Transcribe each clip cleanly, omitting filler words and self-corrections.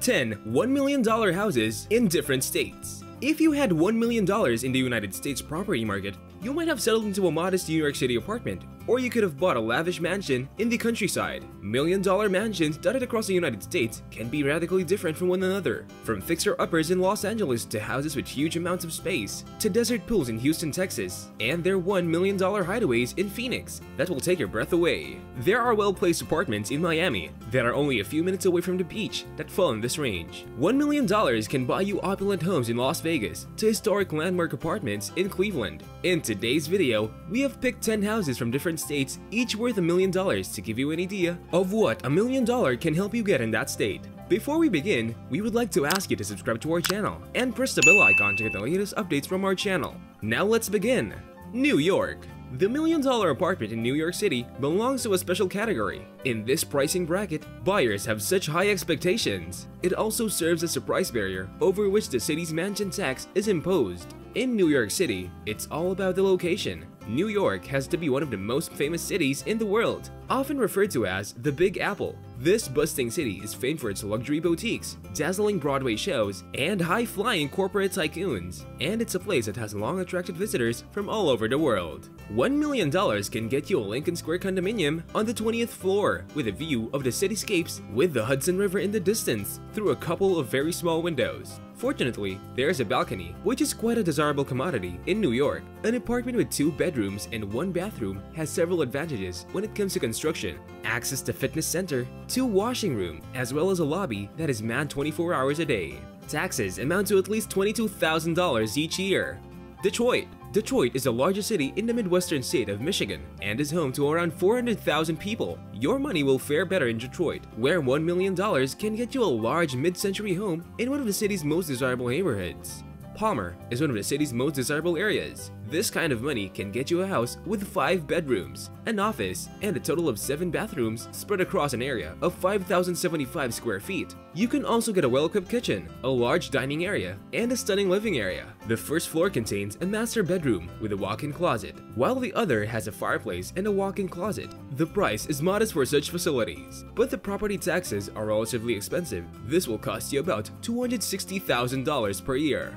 10 $1 million houses in different states. If you had $1 million in the United States property market, you might have settled into a modest New York City apartment, or you could have bought a lavish mansion in the countryside. Million-dollar mansions dotted across the United States can be radically different from one another, from fixer-uppers in Los Angeles to houses with huge amounts of space, to desert pools in Houston, Texas, and their $1 million hideaways in Phoenix that will take your breath away. There are well-placed apartments in Miami that are only a few minutes away from the beach that fall in this range. $1 million can buy you opulent homes in Las Vegas to historic landmark apartments in Cleveland. In today's video, we have picked 10 houses from different states, each worth $1 million, to give you an idea of what $1 million can help you get in that state. Before we begin, we would like to ask you to subscribe to our channel and press the bell icon to get the latest updates from our channel. Now let's begin. New York. The $1 million apartment in New York City belongs to a special category. In this pricing bracket, buyers have such high expectations. It also serves as a price barrier over which the city's mansion tax is imposed. In New York City, it's all about the location. New York has to be one of the most famous cities in the world, often referred to as the Big Apple. This bustling city is famed for its luxury boutiques, dazzling Broadway shows, and high-flying corporate tycoons, and it's a place that has long attracted visitors from all over the world. $1 million can get you a Lincoln Square condominium on the 20th floor with a view of the cityscapes with the Hudson River in the distance through a couple of very small windows. Fortunately, there's a balcony, which is quite a desirable commodity in New York. An apartment with 2 bedrooms and 1 bathroom has several advantages when it comes to construction. Access to fitness center, 2 washing rooms, as well as a lobby that is manned 24 hours a day. Taxes amount to at least $22,000 each year. Detroit. Detroit is the largest city in the Midwestern state of Michigan and is home to around 400,000 people. Your money will fare better in Detroit, where $1 million can get you a large mid-century home in one of the city's most desirable neighborhoods. Palmer is one of the city's most desirable areas. This kind of money can get you a house with 5 bedrooms, an office, and a total of 7 bathrooms spread across an area of 5,075 square feet. You can also get a well-equipped kitchen, a large dining area, and a stunning living area. The first floor contains a master bedroom with a walk-in closet, while the other has a fireplace and a walk-in closet. The price is modest for such facilities, but the property taxes are relatively expensive. This will cost you about $260,000 per year.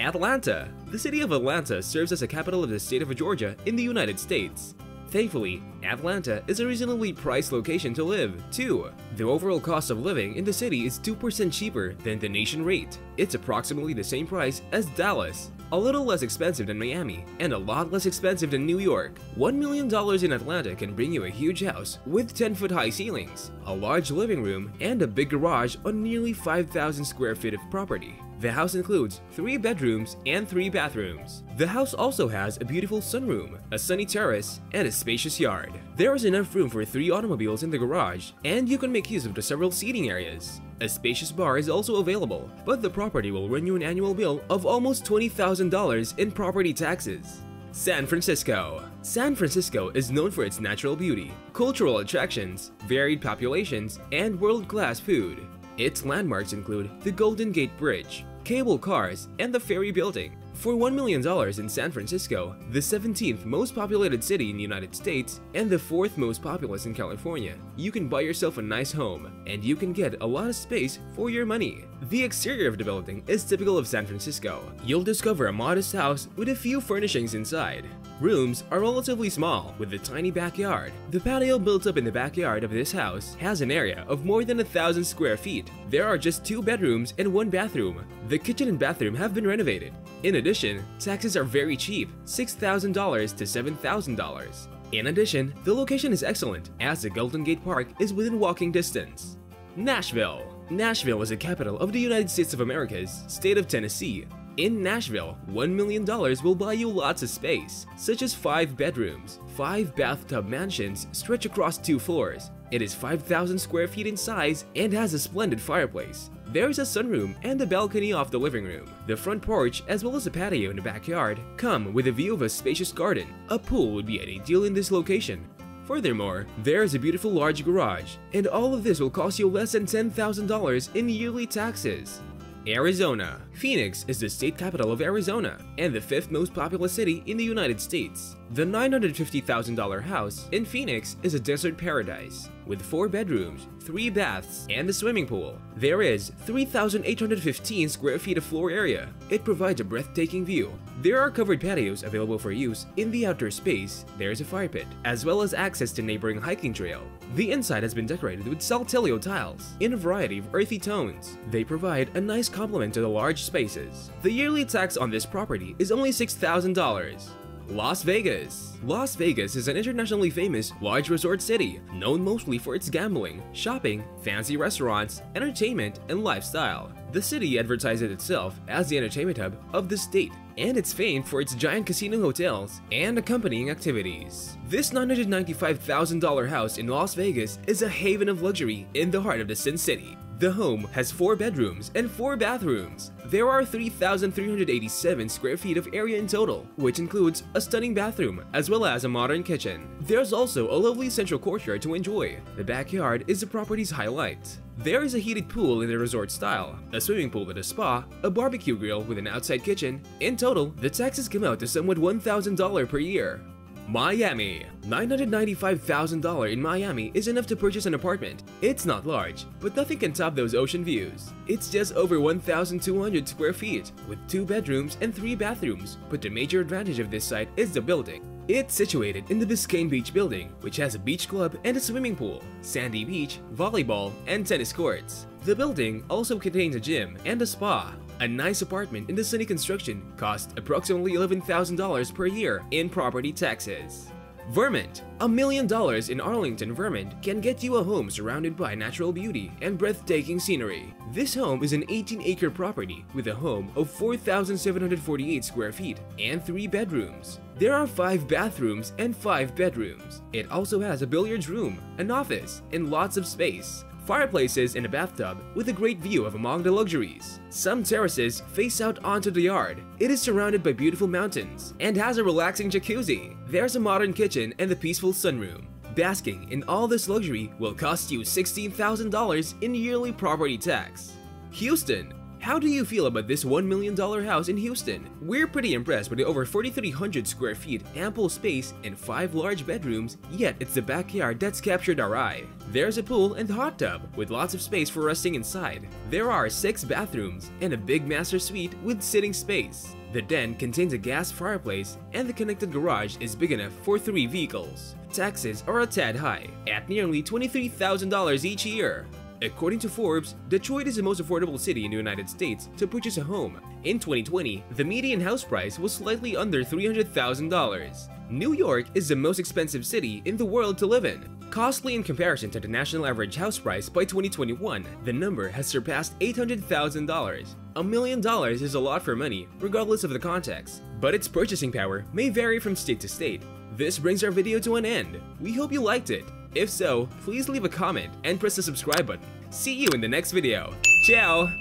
Atlanta. The city of Atlanta serves as the capital of the state of Georgia in the United States. Thankfully, Atlanta is a reasonably priced location to live, too. The overall cost of living in the city is 2% cheaper than the nation rate. It's approximately the same price as Dallas, a little less expensive than Miami, and a lot less expensive than New York. $1 million in Atlanta can bring you a huge house with 10-foot high ceilings, a large living room, and a big garage on nearly 5,000 square feet of property. The house includes 3 bedrooms and 3 bathrooms. The house also has a beautiful sunroom, a sunny terrace, and a spacious yard. There is enough room for 3 automobiles in the garage, and you can make use of the several seating areas. A spacious bar is also available, but the property will run you an annual bill of almost $20,000 in property taxes. San Francisco. San Francisco is known for its natural beauty, cultural attractions, varied populations, and world-class food. Its landmarks include the Golden Gate Bridge, cable cars, and the Ferry Building. For $1 million in San Francisco, the 17th most populated city in the United States and the 4th most populous in California, you can buy yourself a nice home, and you can get a lot of space for your money. The exterior of the building is typical of San Francisco. You'll discover a modest house with a few furnishings inside. Rooms are relatively small, with a tiny backyard. The patio built up in the backyard of this house has an area of more than 1,000 square feet. There are just 2 bedrooms and 1 bathroom. The kitchen and bathroom have been renovated. In addition, taxes are very cheap, $6,000 to $7,000. In addition, the location is excellent, as the Golden Gate Park is within walking distance. Nashville. Nashville is the capital of the United States of America's state of Tennessee. In Nashville, $1 million will buy you lots of space, such as 5 bedrooms, 5 bathtub mansions stretch across 2 floors. It is 5,000 square feet in size and has a splendid fireplace. There is a sunroom and a balcony off the living room. The front porch, as well as a patio in the backyard, come with a view of a spacious garden. A pool would be an ideal in this location. Furthermore, there is a beautiful large garage, and all of this will cost you less than $10,000 in yearly taxes. Arizona. Phoenix is the state capital of Arizona and the 5th most populous city in the United States. The $950,000 house in Phoenix is a desert paradise. with 4 bedrooms, 3 baths, and a swimming pool. There is 3,815 square feet of floor area. It provides a breathtaking view. There are covered patios available for use. In the outdoor space, there is a fire pit, as well as access to neighboring hiking trail. The inside has been decorated with saltillo tiles in a variety of earthy tones. They provide a nice complement to the large spaces. The yearly tax on this property is only $6,000. Las Vegas. Las Vegas is an internationally famous, large resort city, known mostly for its gambling, shopping, fancy restaurants, entertainment, and lifestyle. The city advertises itself as the entertainment hub of the state, and it's famed for its giant casino hotels and accompanying activities. This $995,000 house in Las Vegas is a haven of luxury in the heart of the Sin City. The home has 4 bedrooms and 4 bathrooms. There are 3,387 square feet of area in total, which includes a stunning bathroom as well as a modern kitchen. There's also a lovely central courtyard to enjoy. The backyard is the property's highlight. There is a heated pool in the resort style, a swimming pool with a spa, a barbecue grill with an outside kitchen. In total, the taxes come out to somewhat $1,000 per year. Miami. $995,000 in Miami is enough to purchase an apartment. It's not large, but nothing can top those ocean views. It's just over 1,200 square feet, with 2 bedrooms and 3 bathrooms, but the major advantage of this site is the building. It's situated in the Biscayne Beach building, which has a beach club and a swimming pool, sandy beach, volleyball, and tennis courts. The building also contains a gym and a spa. A nice apartment in the sunny construction costs approximately $11,000 per year in property taxes. Vermont. $1 million in Arlington, Vermont can get you a home surrounded by natural beauty and breathtaking scenery. This home is an 18-acre property with a home of 4,748 square feet and 3 bedrooms. There are 5 bathrooms and 5 bedrooms. It also has a billiards room, an office, and lots of space. Fireplaces and a bathtub with a great view of among the luxuries. Some terraces face out onto the yard. It is surrounded by beautiful mountains and has a relaxing jacuzzi. There's a modern kitchen and a peaceful sunroom. Basking in all this luxury will cost you $16,000 in yearly property tax. Houston. How do you feel about this $1 million house in Houston? We're pretty impressed with the over 4,300 square feet, ample space, and 5 large bedrooms, yet it's the backyard that's captured our eye. There's a pool and hot tub with lots of space for resting inside. There are 6 bathrooms and a big master suite with sitting space. The den contains a gas fireplace, and the connected garage is big enough for 3 vehicles. Taxes are a tad high, at nearly $23,000 each year. According to Forbes, Detroit is the most affordable city in the United States to purchase a home. In 2020, the median house price was slightly under $300,000. New York is the most expensive city in the world to live in. Costly in comparison to the national average house price by 2021, the number has surpassed $800,000. $1 million is a lot for money, regardless of the context, but its purchasing power may vary from state to state. This brings our video to an end. We hope you liked it. If so, please leave a comment and press the subscribe button. See you in the next video. Ciao!